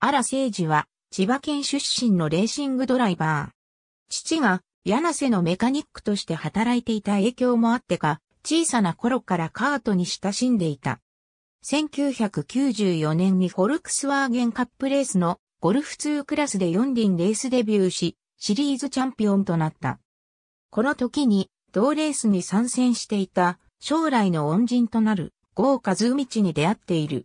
荒聖治は千葉県出身のレーシングドライバー。父が柳瀬のメカニックとして働いていた影響もあってか、小さな頃からカートに親しんでいた。1994年にフォルクスワーゲンカップレースのゴルフ2クラスで4輪レースデビューし、シリーズチャンピオンとなった。この時に同レースに参戦していた将来の恩人となる郷和通に出会っている。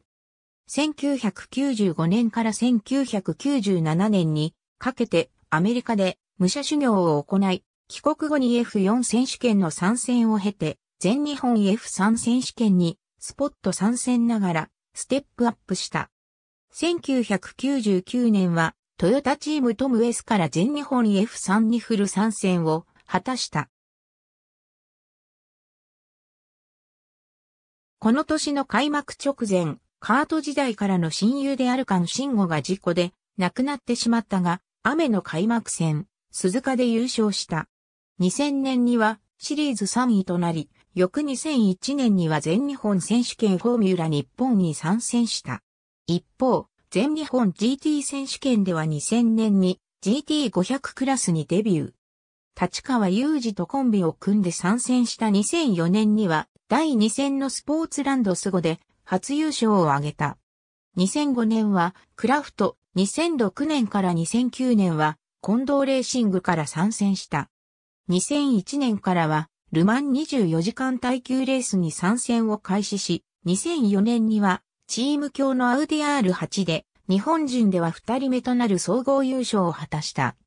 1995年から1997年にかけてアメリカで武者修行を行い、帰国後に F4 選手権の参戦を経て、全日本 F3 選手権にスポット参戦ながらステップアップした。1999年はトヨタチームトム・ウェスから全日本 F3 にフル参戦を果たした。この年の開幕直前、カート時代からの親友である菅真吾が事故で亡くなってしまったが、雨の開幕戦、鈴鹿で優勝した。2000年にはシリーズ3位となり、翌2001年には全日本選手権フォーミュラ日本に参戦した。一方、全日本 GT 選手権では2000年に GT500 クラスにデビュー。立川雄二とコンビを組んで参戦した2004年には、第2戦のスポーツランドスゴで初優勝を挙げた。2005年はクラフト、2006年から2009年は近藤レーシングから参戦した。2001年からはルマン24時間耐久レースに参戦を開始し、2004年にはチーム強のアウディ R8 で日本人では2人目となる総合優勝を果たした。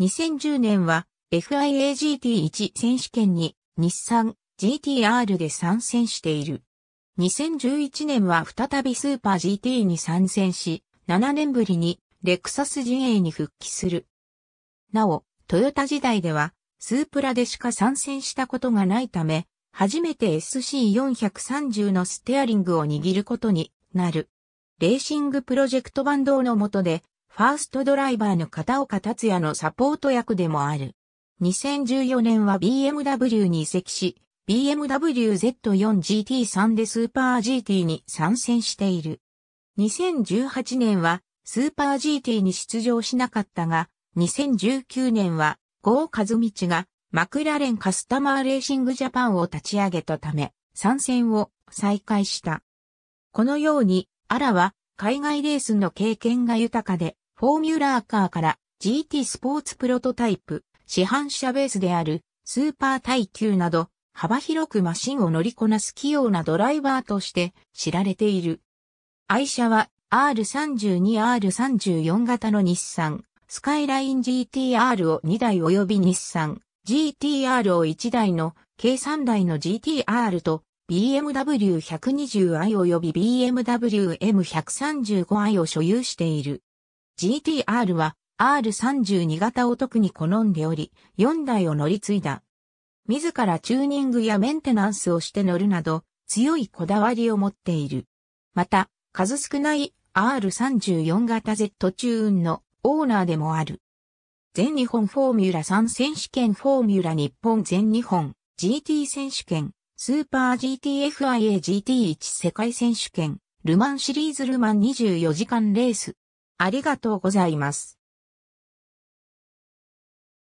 2010年は FIA GT1 選手権に日産、GTR で参戦している。2011年は再びスーパー GT に参戦し、7年ぶりにレクサス陣営に復帰する。なお、トヨタ時代ではスープラでしか参戦したことがないため、初めて SC430 のステアリングを握ることになる。レーシングプロジェクトバンドの下で、ファーストドライバーの片岡達也のサポート役でもある。2014年は BMW に移籍し、BMW Z4 GT3 でスーパー GT に参戦している。2018年はスーパー GT に出場しなかったが、2019年は郷和通がマクラレンカスタマーレーシングジャパンを立ち上げたため、参戦を再開した。このように、荒は海外レースの経験が豊かで、フォーミュラーカーから GT スポーツプロトタイプ、市販車ベースであるスーパー耐久など、幅広くマシンを乗りこなす器用なドライバーとして知られている。愛車は R32、R34 型の日産、スカイライン GTR を2台及び日産、GTR を1台の計3台の GTR と BMW 120i 及び BMW M135i を所有している。GTR は R32 型を特に好んでおり、4台を乗り継いだ。自らチューニングやメンテナンスをして乗るなど、強いこだわりを持っている。また、数少ない R34 型 Z チューンのオーナーでもある。全日本フォーミュラ3選手権フォーミュラ日本全日本 GT 選手権、スーパー GTFIA GT1 世界選手権、ルマンシリーズルマン24時間レース。ありがとうございます。